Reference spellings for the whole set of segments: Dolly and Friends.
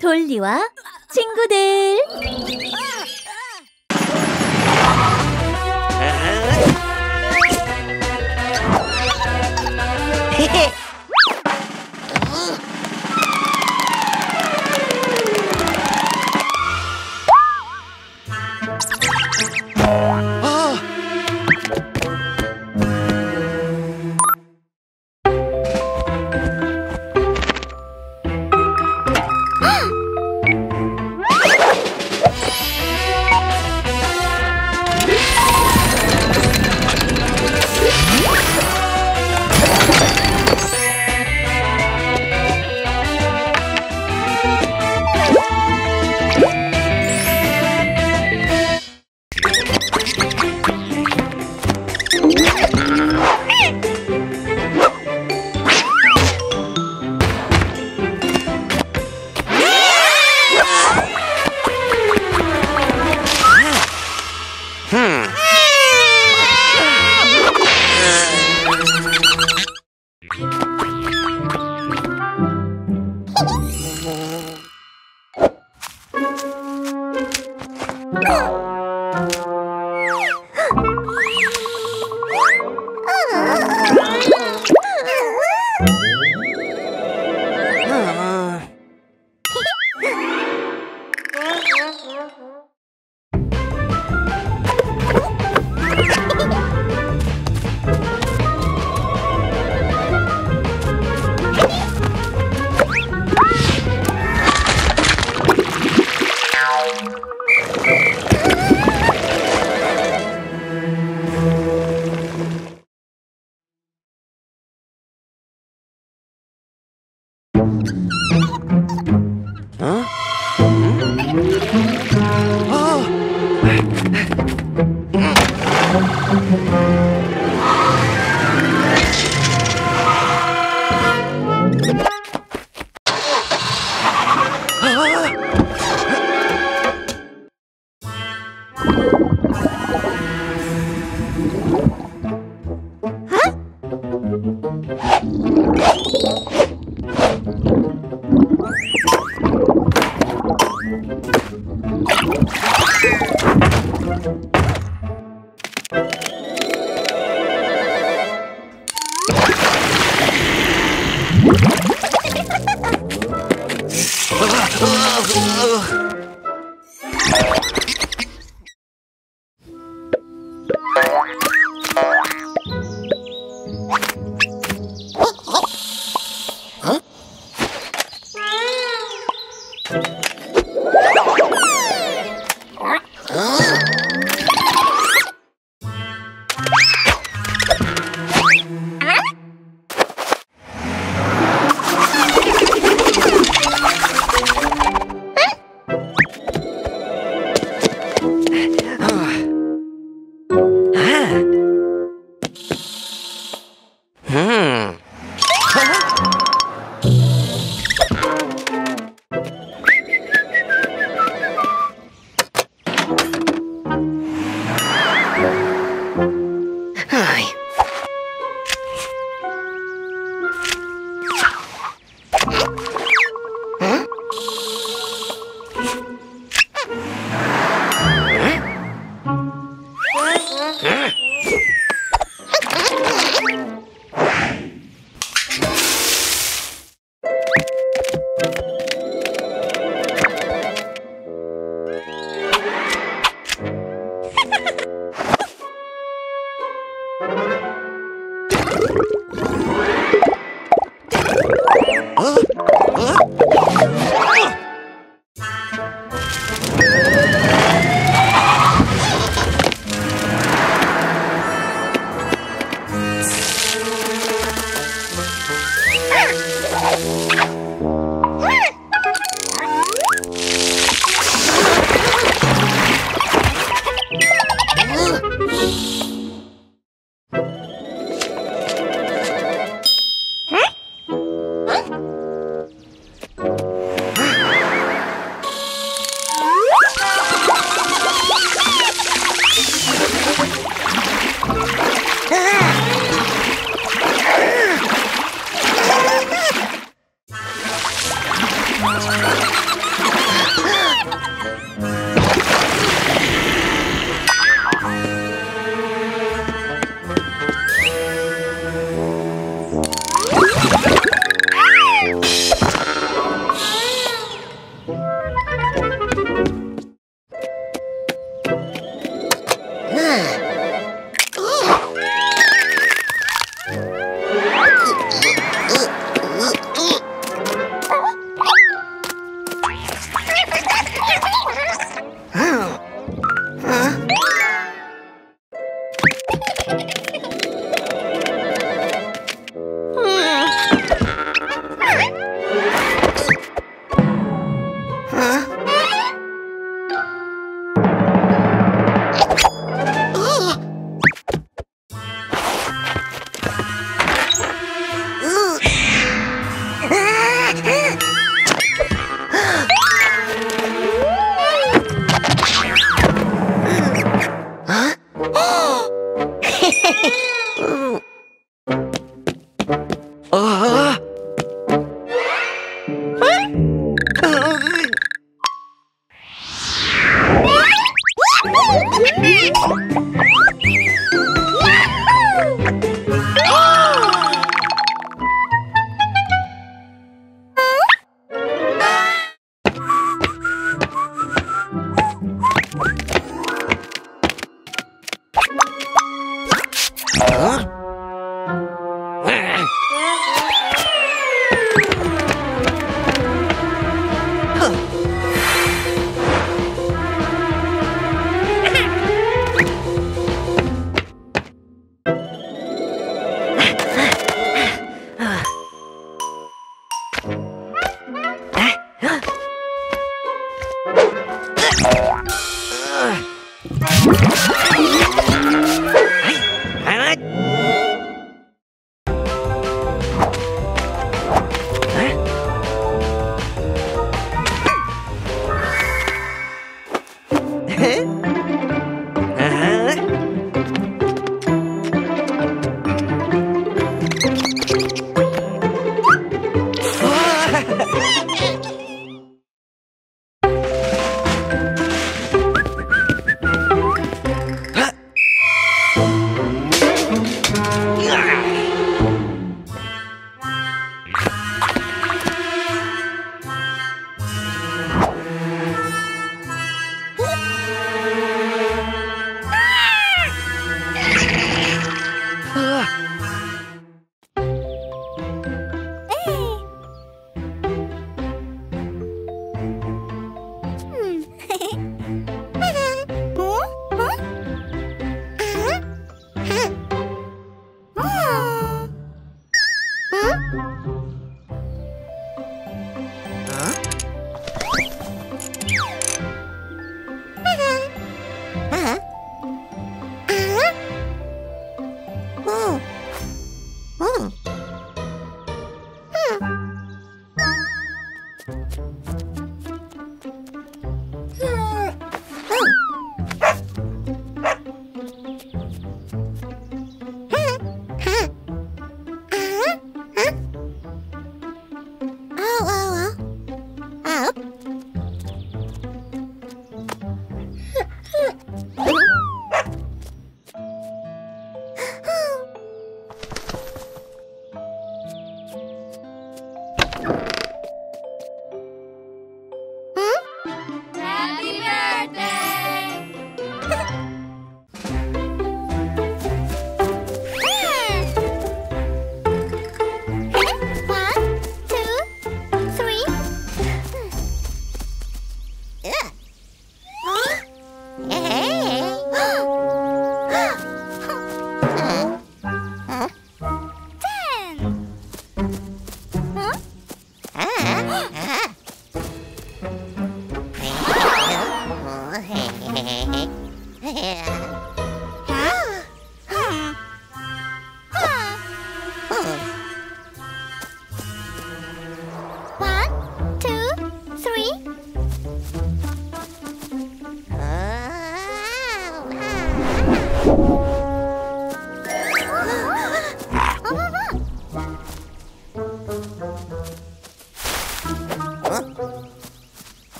돌리와 친구들.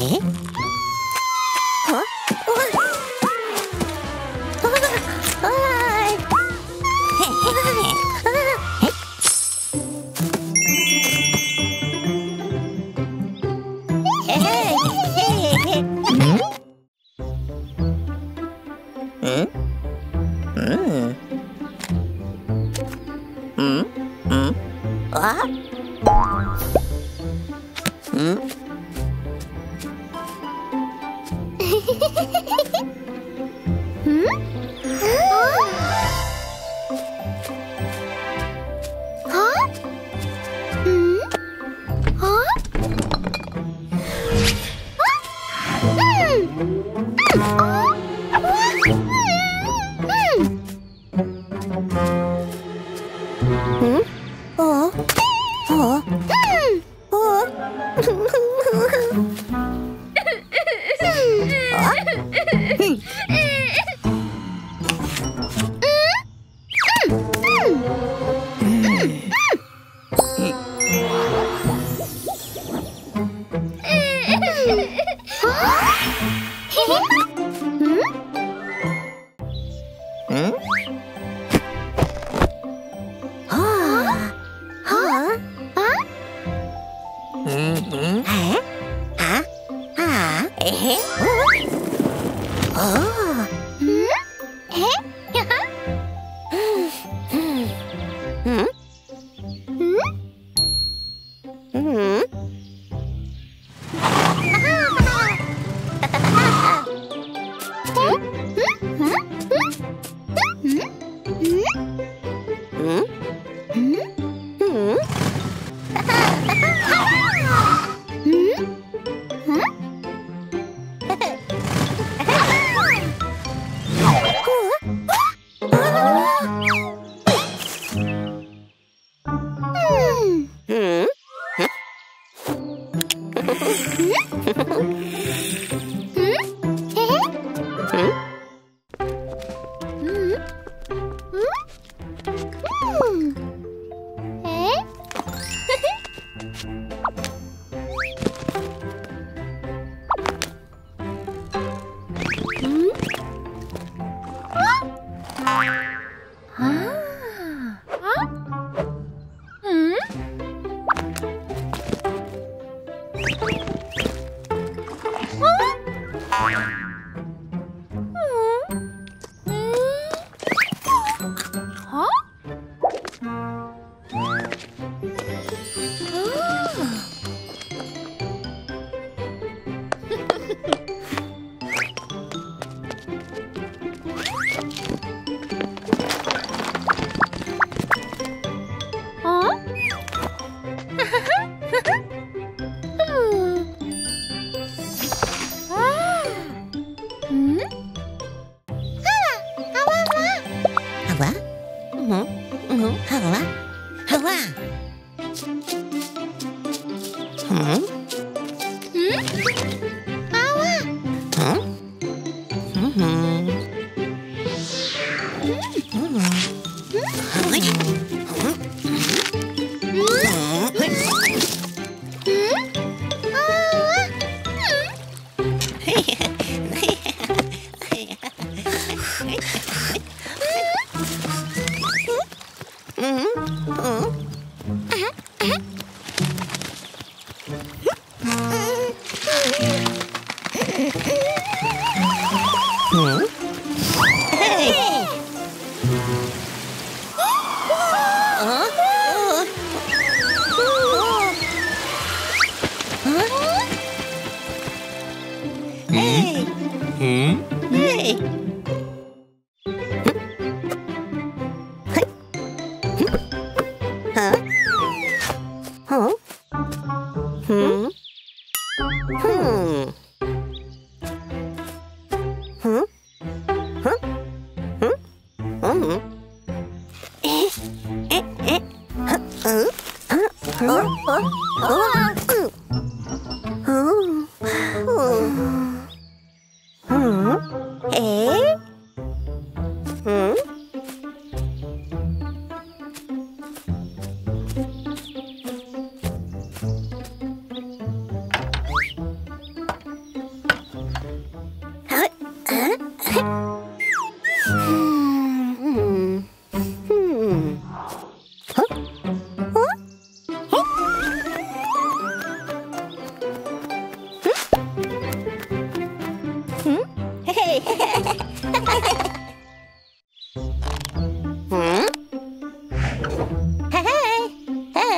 Okay. Huh?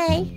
Okay.